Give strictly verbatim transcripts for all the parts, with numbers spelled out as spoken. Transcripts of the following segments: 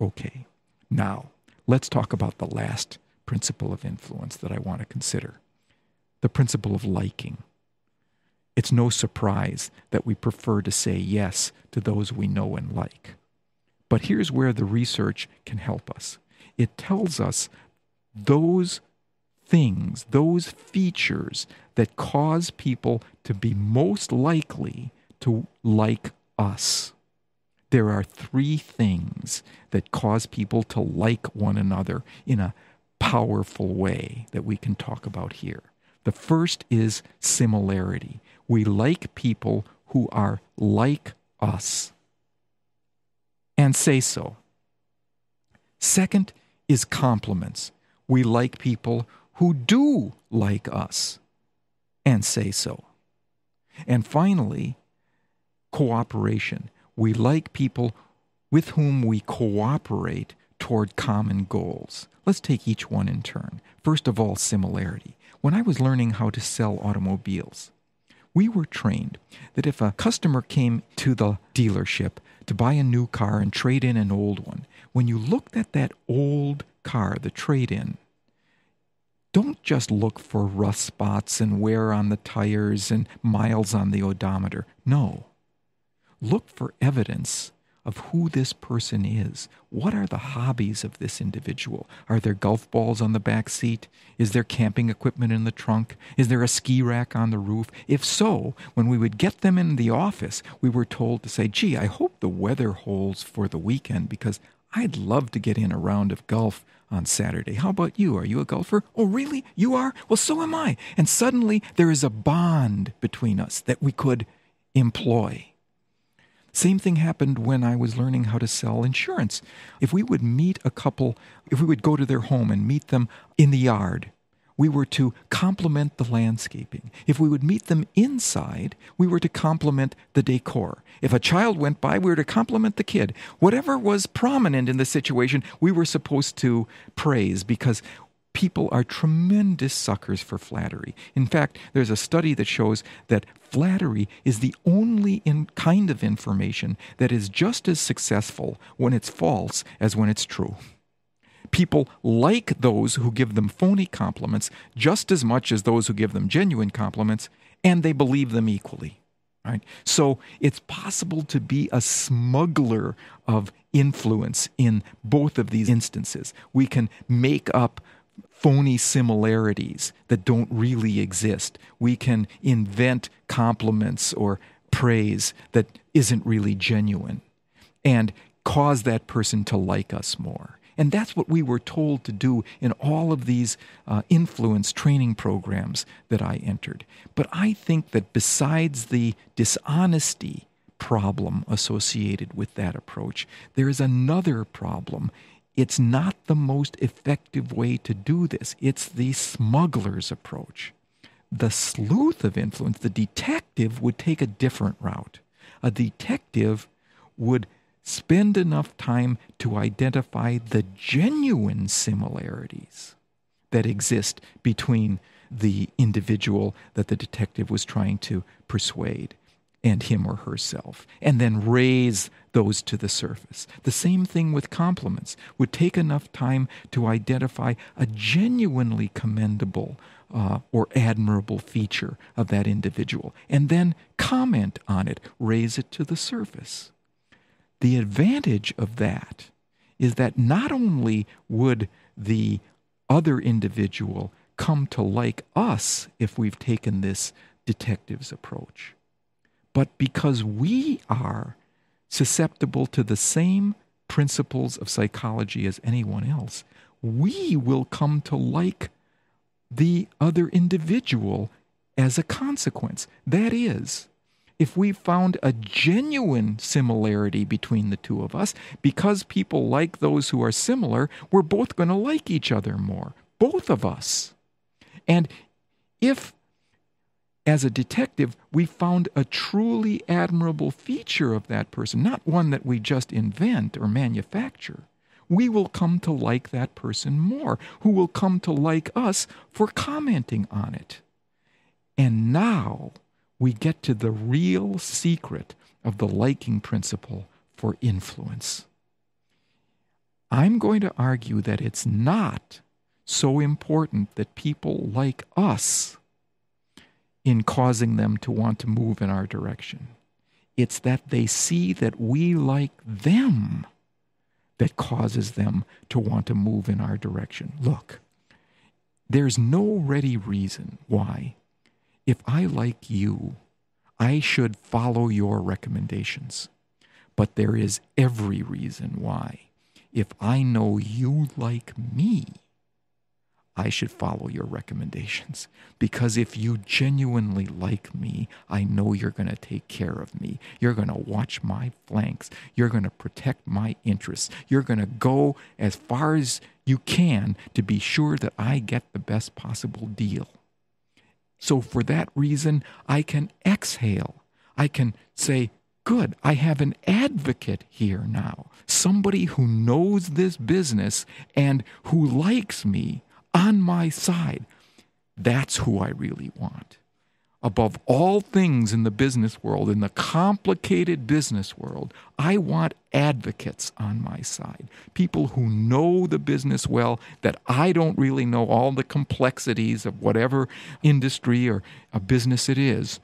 okay. Now, let's talk about the last principle of influence that I want to consider, the principle of liking. It's no surprise that we prefer to say yes to those we know and like. But here's where the research can help us. It tells us those things, those features that cause people to be most likely to like us. There are three things that cause people to like one another in a powerful way that we can talk about here. The first is similarity. We like people who are like us and say so. Second is compliments. We like people who do like us and say so. And finally, cooperation. We like people with whom we cooperate toward common goals. Let's take each one in turn. First of all, similarity. When I was learning how to sell automobiles, we were trained that if a customer came to the dealership to buy a new car and trade in an old one, when you looked at that old car, the trade-in, don't just look for rust spots and wear on the tires and miles on the odometer. No. Look for evidence of who this person is. What are the hobbies of this individual? Are there golf balls on the back seat? Is there camping equipment in the trunk? Is there a ski rack on the roof? If so, when we would get them in the office, we were told to say, gee, I hope the weather holds for the weekend because I'd love to get in a round of golf on Saturday. How about you? Are you a golfer? Oh, really? You are? Well, so am I. And suddenly there is a bond between us that we could employ. Same thing happened when I was learning how to sell insurance. If we would meet a couple, if we would go to their home and meet them in the yard, we were to complement the landscaping. If we would meet them inside, we were to complement the decor. If a child went by, we were to complement the kid. Whatever was prominent in the situation, we were supposed to praise because people are tremendous suckers for flattery. In fact, there's a study that shows that flattery is the only in kind of information that is just as successful when it's false as when it's true. People like those who give them phony compliments just as much as those who give them genuine compliments, and they believe them equally. Right? So it's possible to be a smuggler of influence in both of these instances. We can make up phony similarities that don't really exist. We can invent compliments or praise that isn't really genuine and cause that person to like us more. And that's what we were told to do in all of these uh, influence training programs that I entered. But I think that besides the dishonesty problem associated with that approach, there is another problem. It's not the most effective way to do this. It's the smuggler's approach. The sleuth of influence, the detective, would take a different route. A detective would spend enough time to identify the genuine similarities that exist between the individual that the detective was trying to persuade and him or herself, and then raise those to the surface. The same thing with compliments. Would take enough time to identify a genuinely commendable uh, or admirable feature of that individual, and then comment on it, raise it to the surface. The advantage of that is that not only would the other individual come to like us if we've taken this detective's approach, but because we are susceptible to the same principles of psychology as anyone else, we will come to like the other individual as a consequence. That is, if we found a genuine similarity between the two of us, because people like those who are similar, we're both going to like each other more, both of us. And if as a detective, we found a truly admirable feature of that person, not one that we just invent or manufacture, we will come to like that person more, who will come to like us for commenting on it. And now we get to the real secret of the liking principle for influence. I'm going to argue that it's not so important that people like us in causing them to want to move in our direction. It's that they see that we like them that causes them to want to move in our direction. Look, there's no ready reason why, if I like you, I should follow your recommendations. But there is every reason why, if I know you like me, I should follow your recommendations. Because if you genuinely like me, I know you're going to take care of me. You're going to watch my flanks. You're going to protect my interests. You're going to go as far as you can to be sure that I get the best possible deal. So for that reason, I can exhale. I can say, good, I have an advocate here now, somebody who knows this business and who likes me on my side. That's who I really want. Above all things in the business world, in the complicated business world, I want advocates on my side, people who know the business well, that I don't really know all the complexities of whatever industry or a business it is,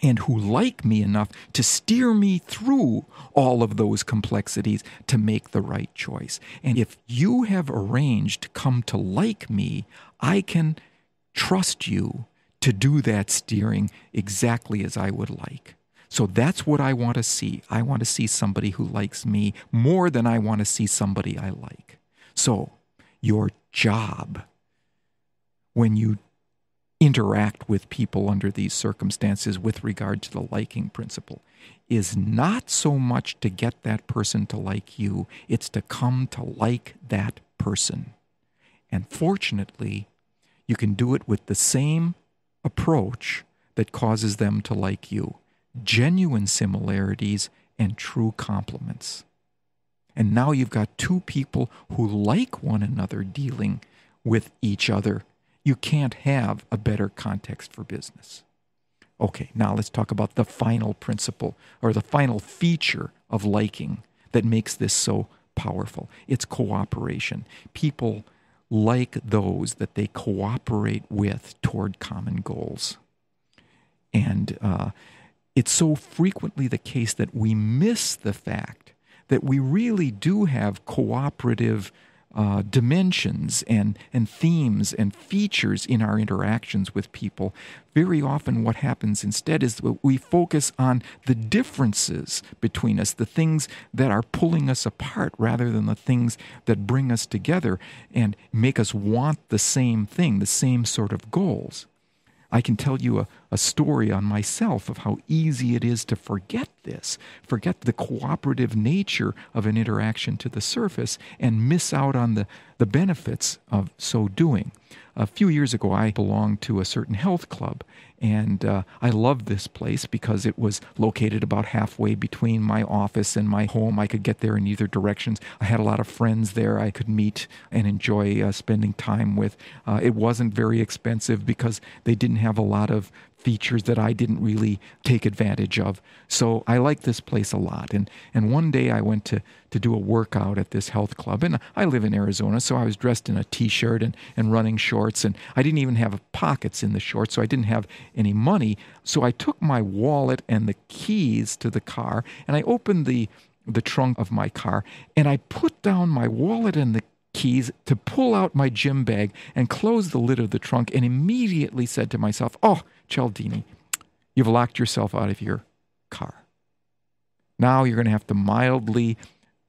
and who like me enough to steer me through all of those complexities to make the right choice. And if you have arranged to come to like me, I can trust you to do that steering exactly as I would like. So that's what I want to see. I want to see somebody who likes me more than I want to see somebody I like. So your job, when you interact with people under these circumstances with regard to the liking principle, is not so much to get that person to like you, it's to come to like that person. And fortunately, you can do it with the same approach that causes them to like you. Genuine similarities and true compliments. And now you've got two people who like one another dealing with each other. You can't have a better context for business. Okay, now let's talk about the final principle or the final feature of liking that makes this so powerful. It's cooperation. People like those that they cooperate with toward common goals. And uh, it's so frequently the case that we miss the fact that we really do have cooperative Uh, dimensions and, and themes and features in our interactions with people. Very often what happens instead is that we focus on the differences between us, the things that are pulling us apart rather than the things that bring us together and make us want the same thing, the same sort of goals. I can tell you a, a story on myself of how easy it is to forget this, forget the cooperative nature of an interaction to the surface and miss out on the, the benefits of so doing. A few years ago, I belonged to a certain health club, and uh, I loved this place because it was located about halfway between my office and my home. I could get there in either directions. I had a lot of friends there I could meet and enjoy uh, spending time with. Uh, it wasn't very expensive because they didn't have a lot of features that I didn't really take advantage of. So I like this place a lot. And and one day I went to, to do a workout at this health club. And I live in Arizona, so I was dressed in a t-shirt and, and running shorts. And I didn't even have pockets in the shorts, so I didn't have any money. So I took my wallet and the keys to the car, and I opened the, the trunk of my car, and I put down my wallet and the keys to pull out my gym bag and close the lid of the trunk, and immediately said to myself, oh, Cialdini, you've locked yourself out of your car. Now you're going to have to mildly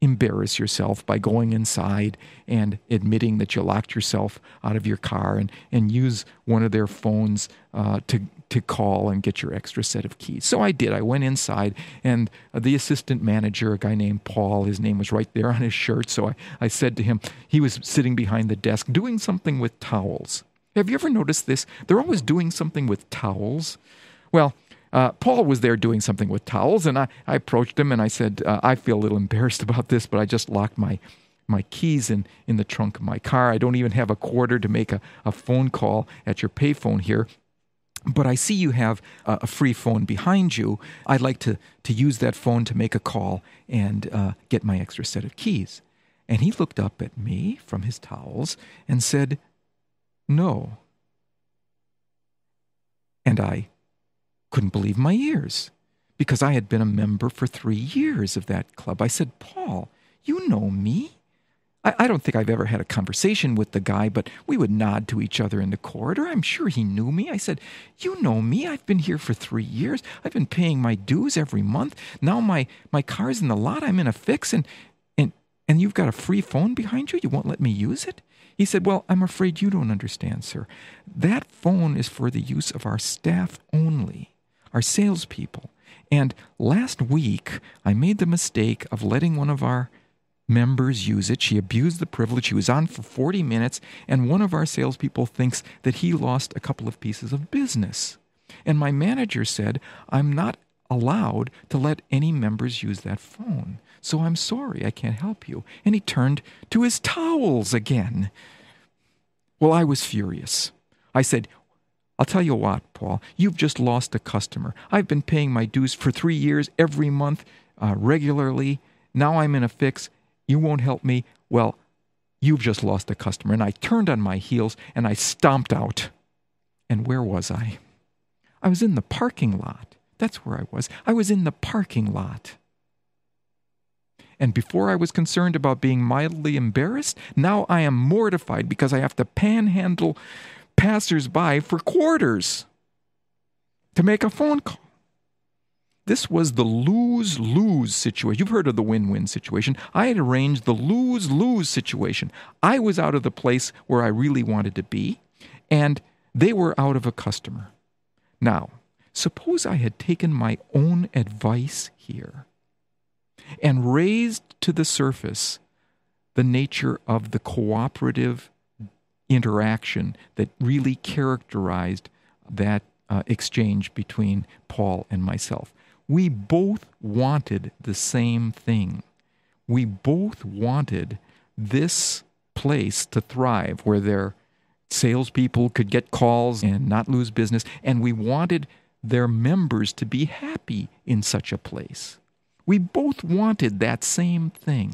embarrass yourself by going inside and admitting that you locked yourself out of your car and, and use one of their phones uh, to, to call and get your extra set of keys. So I did. I went inside, and the assistant manager, a guy named Paul, his name was right there on his shirt. So I, I said to him, he was sitting behind the desk doing something with towels. Have you ever noticed this? They're always doing something with towels. Well, uh, Paul was there doing something with towels, and I, I approached him, and I said, uh, I feel a little embarrassed about this, but I just locked my my keys in, in the trunk of my car. I don't even have a quarter to make a, a phone call at your payphone here, but I see you have a, a free phone behind you. I'd like to, to use that phone to make a call and uh, get my extra set of keys. And he looked up at me from his towels and said, "No." And I couldn't believe my ears, because I had been a member for three years of that club. I said, "Paul, you know me. I, I don't think I've ever had a conversation with the guy, but we would nod to each other in the corridor. I'm sure he knew me. I said, you know me. I've been here for three years. I've been paying my dues every month. Now my, my car's in the lot. I'm in a fix, and, and, and you've got a free phone behind you? You won't let me use it?" He said, "Well, I'm afraid you don't understand, sir. That phone is for the use of our staff only, our salespeople. And last week, I made the mistake of letting one of our members use it. She abused the privilege. She was on for forty minutes, and one of our salespeople thinks that he lost a couple of pieces of business. And my manager said, I'm not allowed to let any members use that phone. So I'm sorry, I can't help you." And he turned to his towels again. Well, I was furious. I said, "I'll tell you what, Paul, you've just lost a customer. I've been paying my dues for three years every month uh, regularly. Now I'm in a fix. You won't help me. Well, you've just lost a customer." And I turned on my heels and I stomped out. And where was I? I was in the parking lot. That's where I was. I was in the parking lot. And before I was concerned about being mildly embarrassed, now I am mortified because I have to panhandle passers-by for quarters to make a phone call. This was the lose-lose situation. You've heard of the win-win situation. I had arranged the lose-lose situation. I was out of the place where I really wanted to be, and they were out of a customer. Now, suppose I had taken my own advice here and raised to the surface the nature of the cooperative interaction that really characterized that uh, exchange between Paul and myself. We both wanted the same thing. We both wanted this place to thrive where their salespeople could get calls and not lose business, and we wanted their members to be happy in such a place. We both wanted that same thing.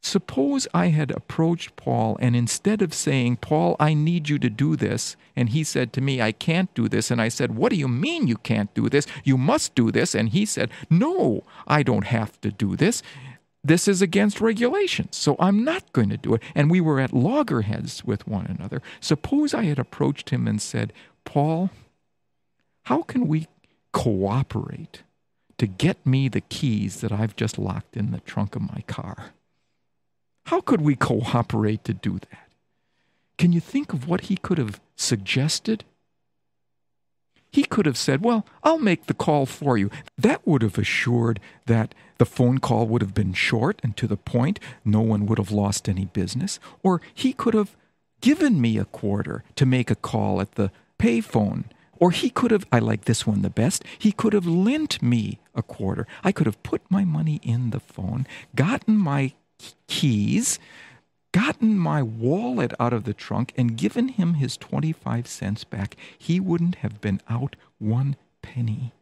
Suppose I had approached Paul, and instead of saying, "Paul, I need you to do this," and he said to me, "I can't do this," and I said, "What do you mean you can't do this? You must do this." And he said, "No, I don't have to do this. This is against regulations, so I'm not going to do it." And we were at loggerheads with one another. Suppose I had approached him and said, "Paul, how can we cooperate to get me the keys that I've just locked in the trunk of my car? How could we cooperate to do that?" Can you think of what he could have suggested? He could have said, "Well, I'll make the call for you." That would have assured that the phone call would have been short and to the point. No one would have lost any business. Or he could have given me a quarter to make a call at the payphone. Or he could have, I like this one the best, he could have lent me a quarter. I could have put my money in the phone, gotten my keys, gotten my wallet out of the trunk, and given him his twenty-five cents back. He wouldn't have been out one penny.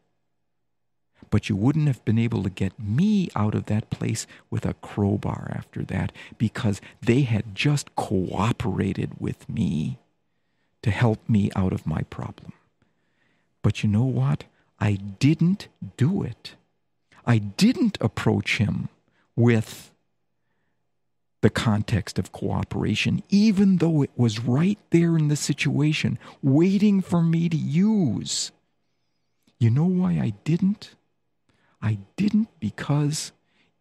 But you wouldn't have been able to get me out of that place with a crowbar after that, because they had just cooperated with me to help me out of my problem. But you know what? I didn't do it. I didn't approach him with the context of cooperation, even though it was right there in the situation, waiting for me to use. You know why I didn't? I didn't because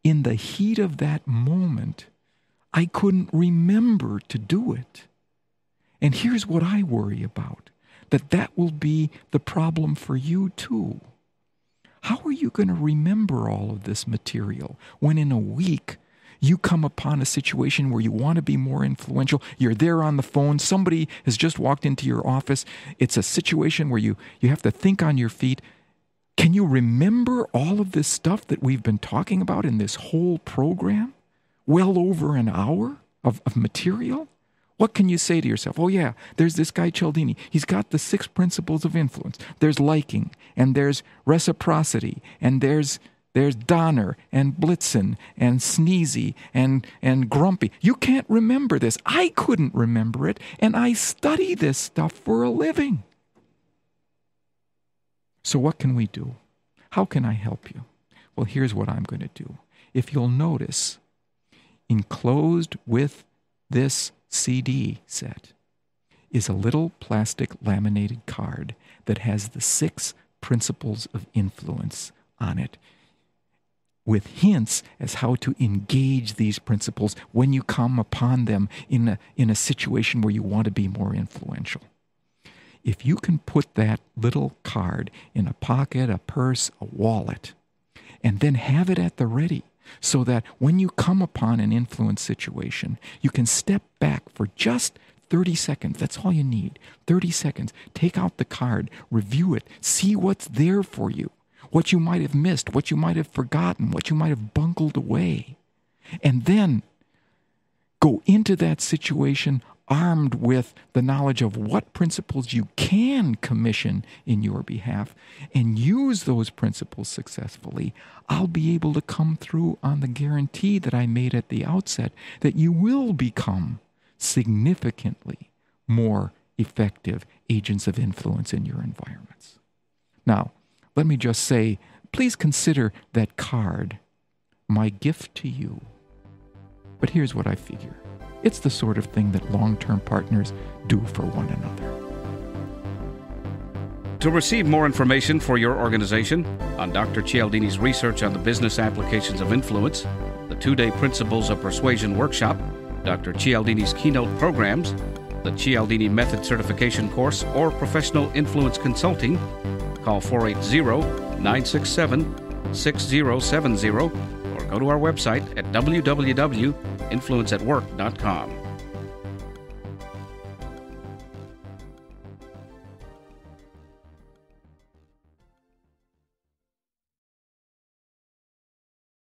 in the heat of that moment, I couldn't remember to do it. And here's what I worry about, that that will be the problem for you too. How are you going to remember all of this material when in a week you come upon a situation where you want to be more influential? You're there on the phone. Somebody has just walked into your office. It's a situation where you, you have to think on your feet. Can you remember all of this stuff that we've been talking about in this whole program? Well over an hour of, of material? What can you say to yourself? Oh yeah, there's this guy Cialdini. He's got the six principles of influence. There's liking, and there's reciprocity, and there's There's Donner and Blitzen and Sneezy and, and Grumpy. You can't remember this. I couldn't remember it, and I study this stuff for a living. So what can we do? How can I help you? Well, here's what I'm going to do. If you'll notice, enclosed with this C D set is a little plastic laminated card that has the six principles of influence on it, with hints as how to engage these principles when you come upon them in a, in a situation where you want to be more influential. If you can put that little card in a pocket, a purse, a wallet, and then have it at the ready, so that when you come upon an influence situation, you can step back for just thirty seconds. That's all you need. thirty seconds. Take out the card, review it, see what's there for you, what you might have missed, what you might have forgotten, what you might have bungled away. And then go into that situation armed with the knowledge of what principles you can commission in your behalf and use those principles successfully. I'll be able to come through on the guarantee that I made at the outset that you will become significantly more effective agents of influence in your environments. Now, let me just say, please consider that card my gift to you. But here's what I figure. It's the sort of thing that long-term partners do for one another. To receive more information for your organization on Doctor Cialdini's research on the business applications of influence, the two-day Principles of Persuasion workshop, Doctor Cialdini's keynote programs, the Cialdini Method Certification course, or professional influence consulting, call four eight zero, nine six seven, six zero seven zero or go to our website at w w w dot influence at work dot com.